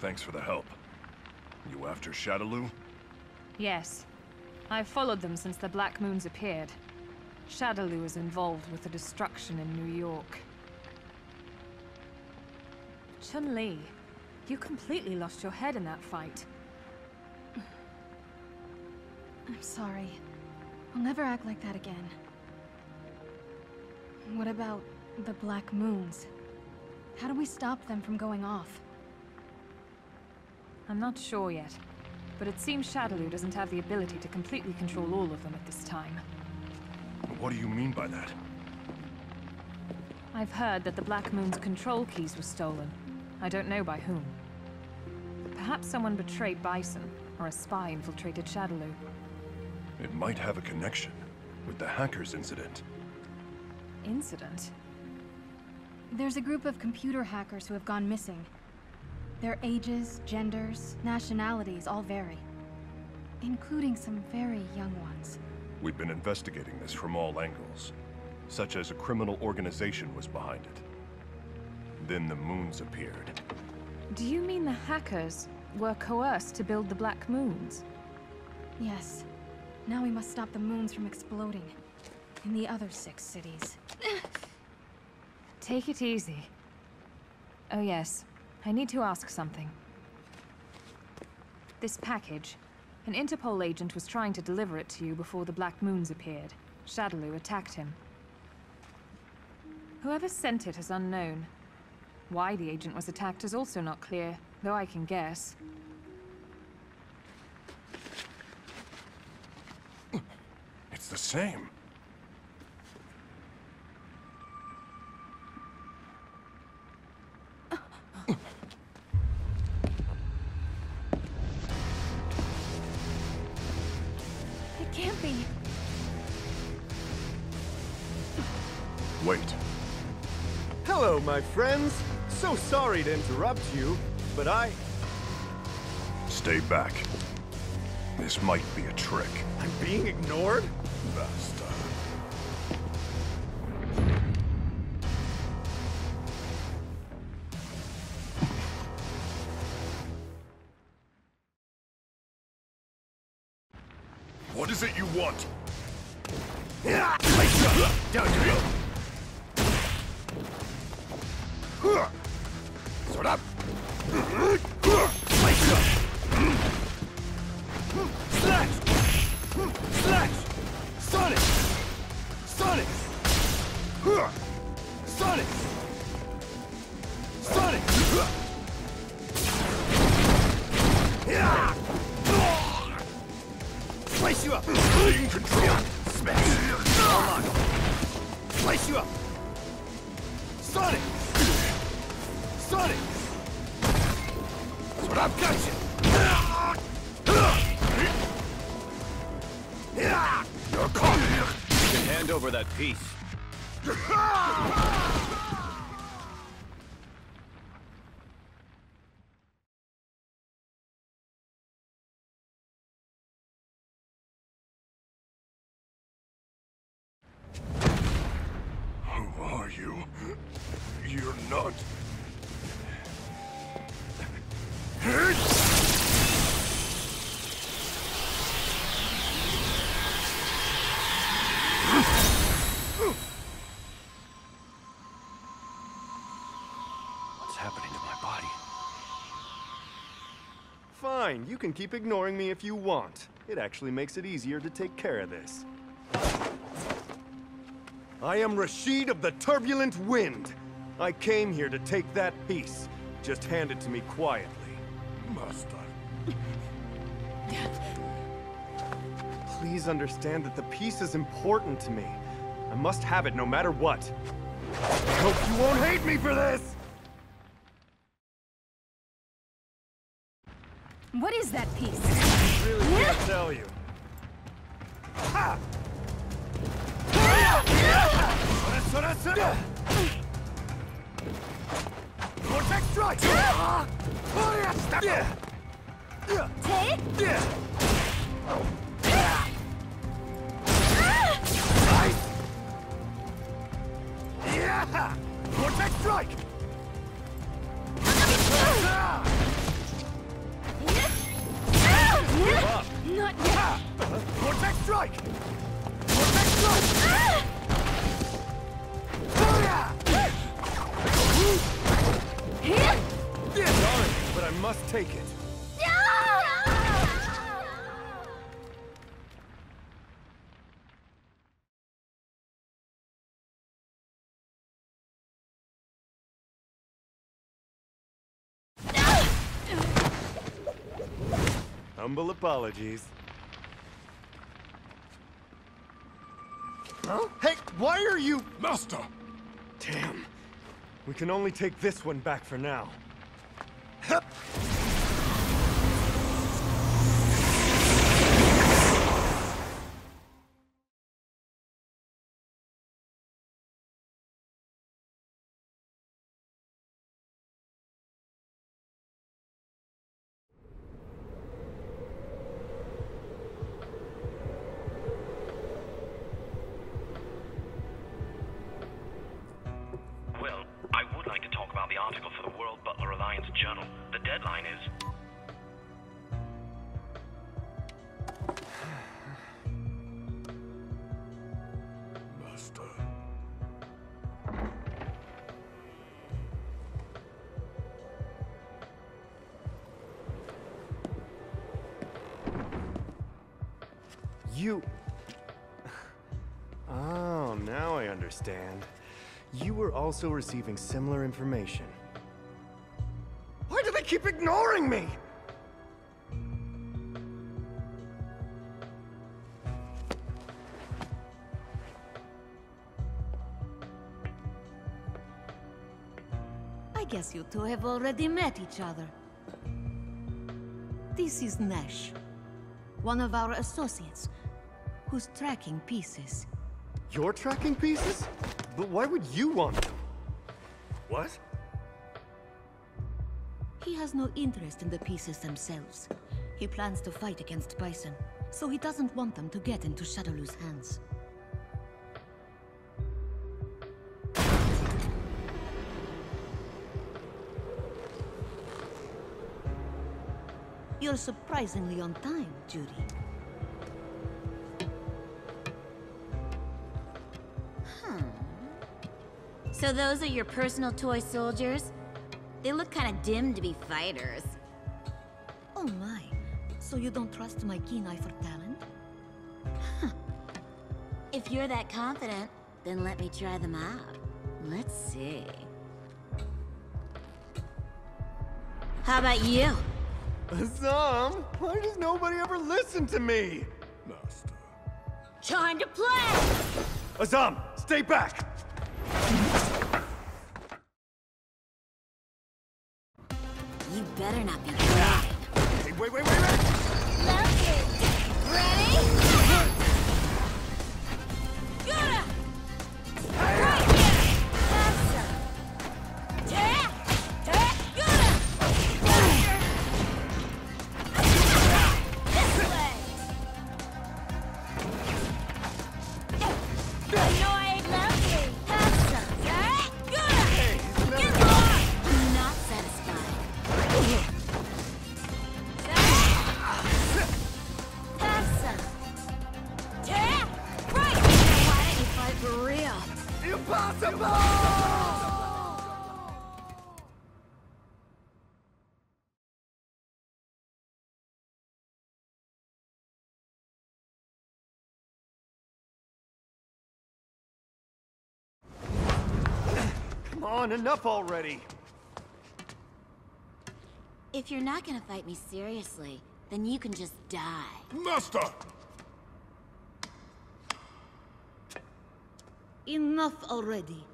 Thanks for the help. You after Shadaloo? Yes. I've followed them since the Black Moons appeared. Shadaloo is involved with the destruction in New York. Chun-Li, you completely lost your head in that fight. I'm sorry. I'll never act like that again. What about the Black Moons? How do we stop them from going off? I'm not sure yet, but it seems Shadaloo doesn't have the ability to completely control all of them at this time. What do you mean by that? I've heard that the Black Moon's control keys were stolen. I don't know by whom. Perhaps someone betrayed Bison, or a spy infiltrated Shadaloo. It might have a connection with the hackers incident. Incident? There's a group of computer hackers who have gone missing. Their ages, genders, nationalities all vary, including some very young ones. We've been investigating this from all angles, such as a criminal organization was behind it. Then the moons appeared. Do you mean the hackers were coerced to build the Black Moons? Yes. Now we must stop the moons from exploding in the other 6 cities. Take it easy. Oh yes, I need to ask something. This package, an Interpol agent was trying to deliver it to you before the Black Moons appeared. Shadaloo attacked him. Whoever sent it is unknown. Why the agent was attacked is also not clear, though I can guess. It's the same. My friends, so sorry to interrupt you, but I... Stay back. This might be a trick. I'm being ignored? Basta. What is it you want? Down to you! Sort up! Slash! Slash! Sonic! Sonic! Sonic! Sonic! Slice you up! In control! Smash! Slice you up! Sonic! Sonic! That's what I've got you! You're caught! You can hand over that piece. Who are you? You're not... What's happening to my body? Fine, you can keep ignoring me if you want. It actually makes it easier to take care of this. I am Rashid of the Turbulent Wind. I came here to take that piece. Just hand it to me quietly. Master. Please understand that the piece is important to me. I must have it no matter what. I hope you won't hate me for this! What is that piece? I really can't tell you. Ha! Vortex strike! Vortex strike! Not yet. Vortex strike! Vortex strike! Ah! Sorry, but I must take it. No! No! Humble apologies. Huh? Hey, why are you... Master! Damn. We can only take this one back for now. Hup. You... Oh, now I understand. You were also receiving similar information. Why do they keep ignoring me? I guess you two have already met each other. This is Nash, one of our associates. Who's tracking pieces? You're tracking pieces? But why would you want them? What? He has no interest in the pieces themselves. He plans to fight against Bison, so he doesn't want them to get into Shadaloo's hands. You're surprisingly on time, Juri. So those are your personal toy soldiers? They look kind of dim to be fighters. Oh my, so you don't trust my keen eye for talent? Huh. If you're that confident, then let me try them out. Let's see. How about you? Azam, why does nobody ever listen to me? Master. Time to play! Azam, stay back! You better not be crying. Hey, wait! Love it! Ready? Gonna! Right here! Have some! Gonna! This way! Annoyed! Love it! Have some! Gonna! Get more! I'm not satisfied. Come on, enough already. If you're not gonna fight me seriously, then you can just die. Master! Enough already.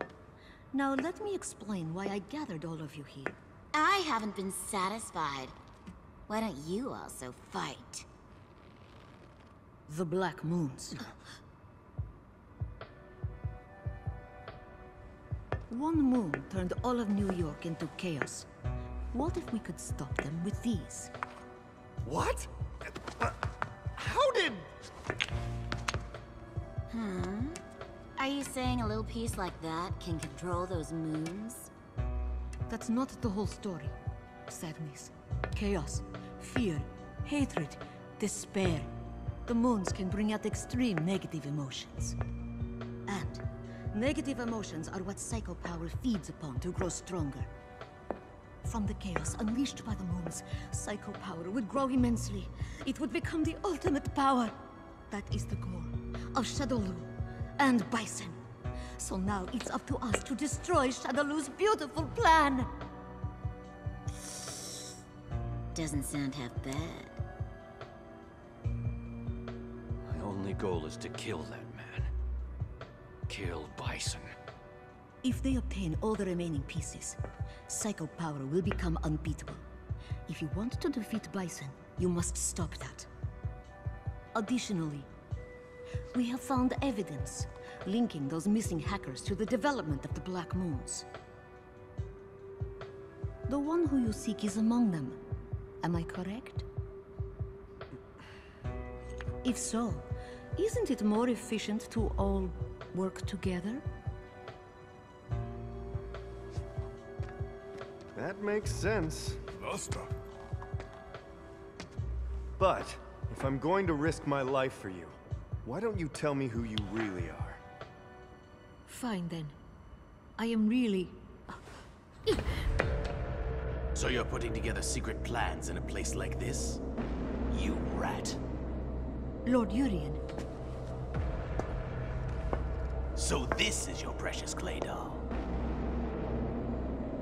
Now let me explain why I gathered all of you here. I haven't been satisfied. Why don't you also fight? The Black Moons. One moon turned all of New York into chaos. What if we could stop them with these? What? How did... Are you saying a little piece like that can control those moons? That's not the whole story. Sadness, chaos, fear, hatred, despair, the moons can bring out extreme negative emotions. And negative emotions are what Psycho Power feeds upon to grow stronger. From the chaos unleashed by the moons, Psycho Power would grow immensely. It would become the ultimate power. That is the goal of Shadaloo and Bison. So now it's up to us to destroy Shadaloo's beautiful plan. Doesn't sound half bad. My only goal is to kill that man. Kill Bison. If they obtain all the remaining pieces, Psycho Power will become unbeatable. If you want to defeat Bison, you must stop that. Additionally, we have found evidence linking those missing hackers to the development of the Black Moons. The one who you seek is among them. Am I correct? If so, isn't it more efficient to all work together? That makes sense. But if I'm going to risk my life for you, why don't you tell me who you really are? Fine then. I am really... So you're putting together secret plans in a place like this? You rat. Lord Urien. So this is your precious clay doll.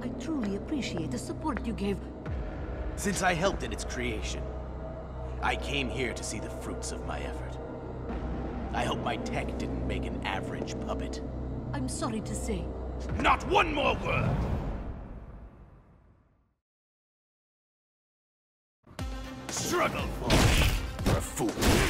I truly appreciate the support you gave. Since I helped in its creation, I came here to see the fruits of my effort. I hope my tech didn't make an average puppet. I'm sorry to say. Not one more word! Struggle for a fool.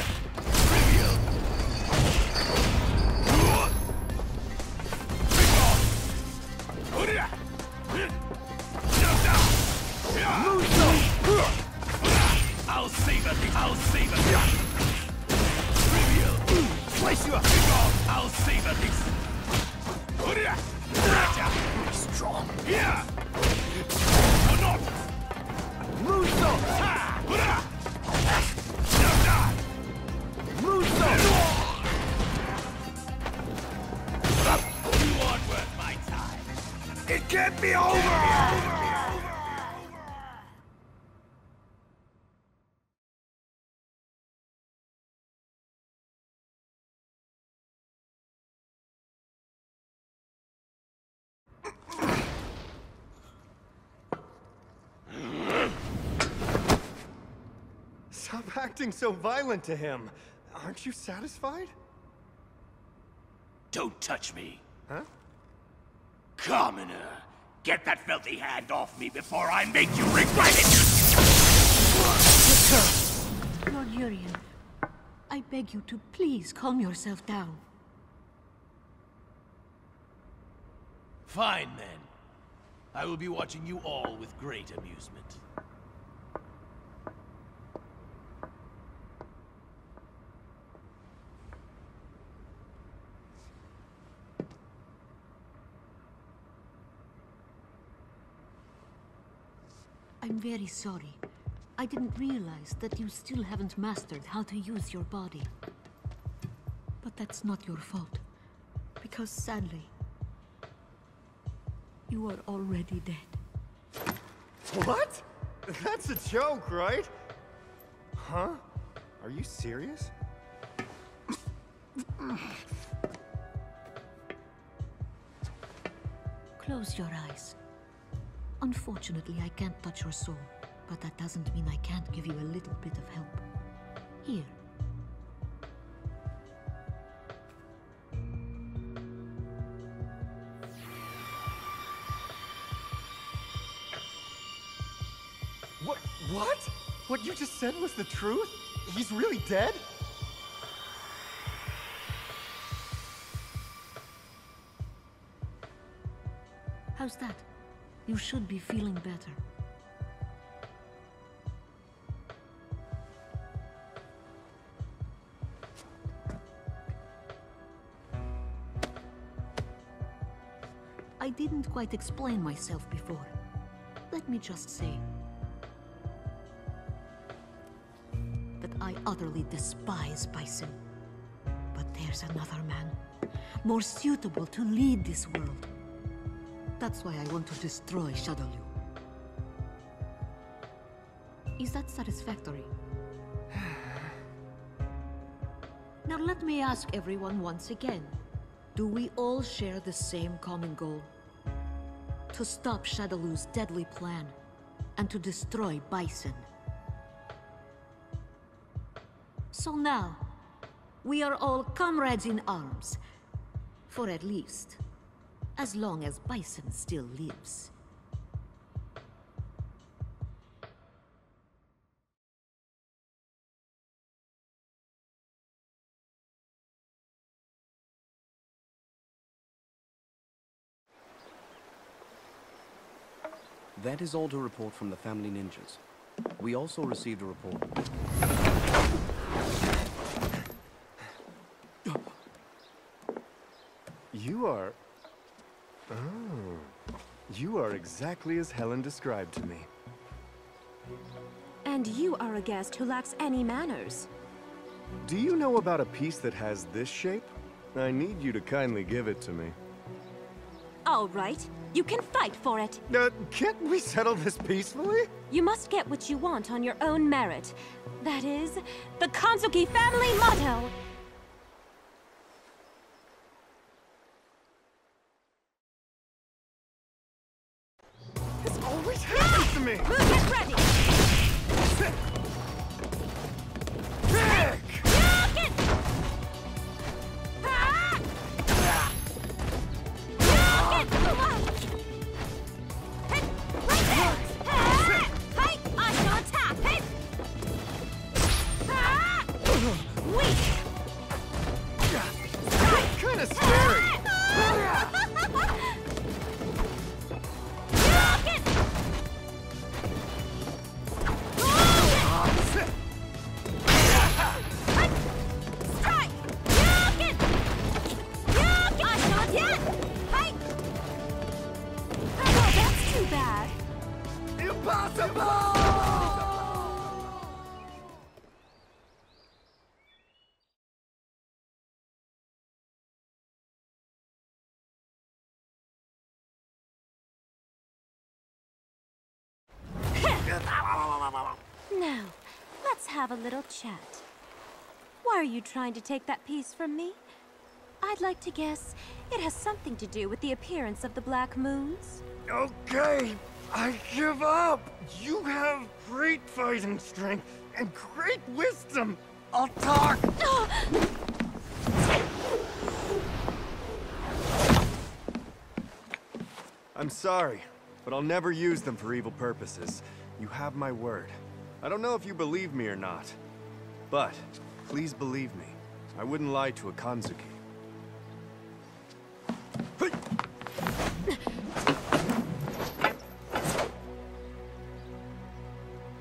Stop acting so violent to him. Aren't you satisfied? Don't touch me. Huh? Commoner, get that filthy hand off me before I make you regret it! Lord Urien, I beg you to please calm yourself down. Fine then. I will be watching you all with great amusement. I'm very sorry. I didn't realize that you still haven't mastered how to use your body. But that's not your fault. Because sadly, you are already dead. What? That's a joke, right? Huh? Are you serious? Close your eyes. Unfortunately, I can't touch your soul, but that doesn't mean I can't give you a little bit of help. Here. What? What you just said was the truth? He's really dead? How's that? You should be feeling better. I didn't quite explain myself before. Let me just say that I utterly despise Bison. But there's another man, more suitable to lead this world. That's why I want to destroy Shadaloo. Is that satisfactory? Now let me ask everyone once again. Do we all share the same common goal? To stop Shadaloo's deadly plan, and to destroy Bison. So now, we are all comrades in arms. For at least, as long as Bison still lives. That is all to report from the family ninjas. We also received a report. You are exactly as Helen described to me. And you are a guest who lacks any manners. Do you know about a piece that has this shape? I need you to kindly give it to me. All right. You can fight for it! Can't we settle this peacefully? You must get what you want on your own merit. That is, the Kanzuki family motto! This always happens to me! We'll get ready! Now, let's have a little chat. Why are you trying to take that piece from me? I'd like to guess it has something to do with the appearance of the Black Moons. Okay, I give up. You have great fighting strength and great wisdom. I'll talk. I'm sorry, but I'll never use them for evil purposes. You have my word. I don't know if you believe me or not, but please believe me. I wouldn't lie to a Kanzuki.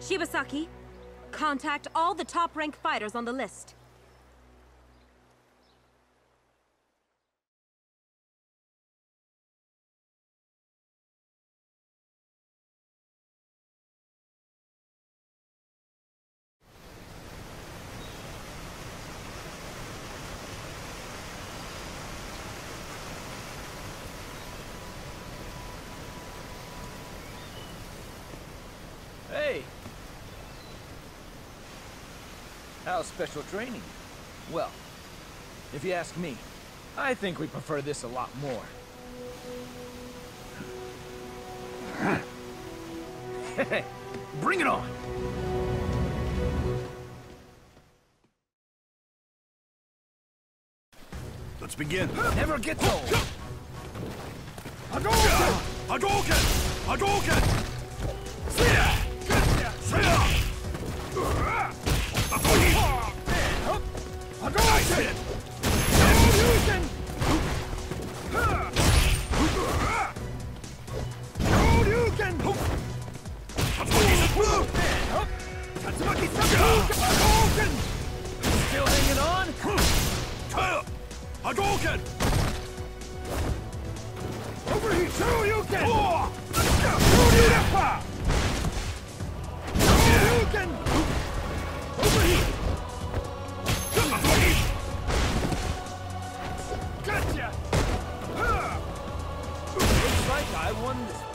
Shibasaki, contact all the top-ranked fighters on the list. How's special training? Well, if you ask me, I think we prefer this a lot more. Bring it on! Let's begin. Never get old! Hadouken! Hadouken! Hadouken! Still hanging on? Hadouken! Over here, Shoryuken! Shoryuken! Over here! I won this one.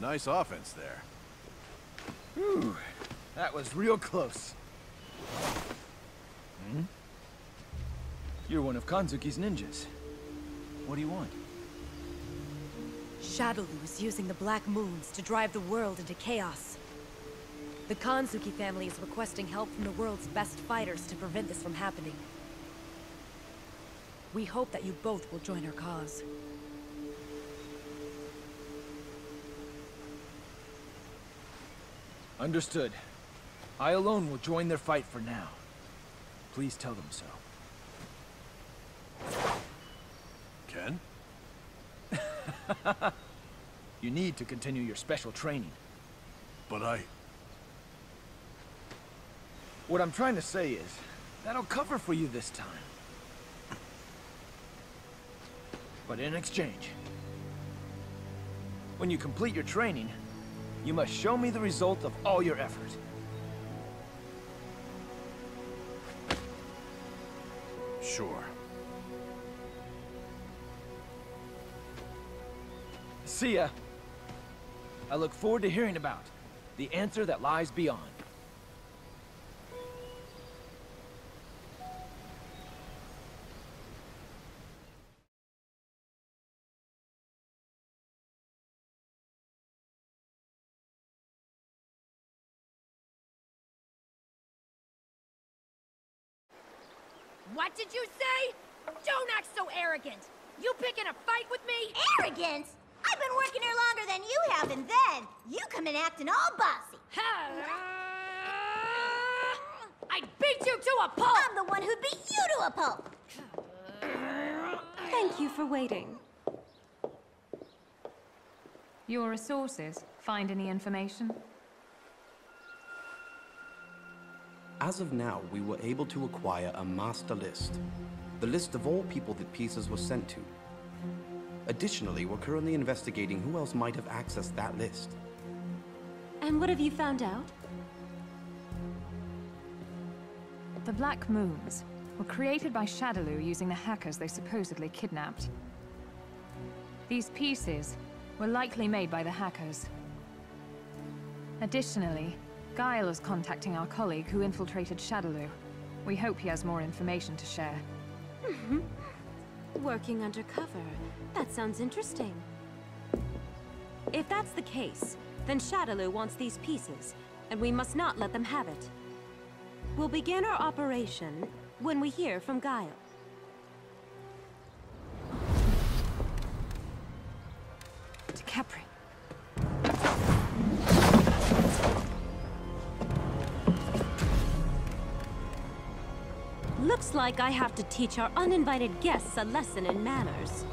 Nice offense there. Whew, that was real close. Hmm? You're one of Kanzuki's ninjas. What do you want? Shadaloo is using the Black Moons to drive the world into chaos. The Kanzuki family is requesting help from the world's best fighters to prevent this from happening. We hope that you both will join our cause. Understood. I alone will join their fight for now. Please tell them so. Ken? You need to continue your special training. But I... What I'm trying to say is, that'll cover for you this time. But in exchange, when you complete your training, you must show me the result of all your effort. Sure. See ya. I look forward to hearing about the answer that lies beyond. What did you say? Don't act so arrogant. You picking a fight with me? Arrogant? I've been working here longer than you have, and then you come in acting all bossy. I'd beat you to a pulp! I'm the one who'd beat you to a pulp! Thank you for waiting. Your resources. Find any information? As of now, we were able to acquire a master list. The list of all people that pieces were sent to. Additionally, we're currently investigating who else might have accessed that list. And what have you found out? The Black Moons were created by Shadaloo using the hackers they supposedly kidnapped. These pieces were likely made by the hackers. Additionally, Guile is contacting our colleague who infiltrated Shadaloo. We hope he has more information to share. Mm-hmm. Working undercover. That sounds interesting. If that's the case, then Shadaloo wants these pieces, and we must not let them have it. We'll begin our operation when we hear from Guile. To Capri. Looks like I have to teach our uninvited guests a lesson in manners.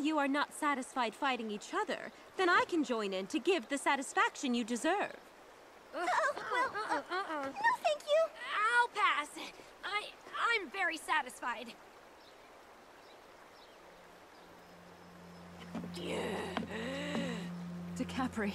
You are not satisfied fighting each other, then I can join in to give the satisfaction you deserve. No, thank you. I'll pass. I'm very satisfied. DiCaprio.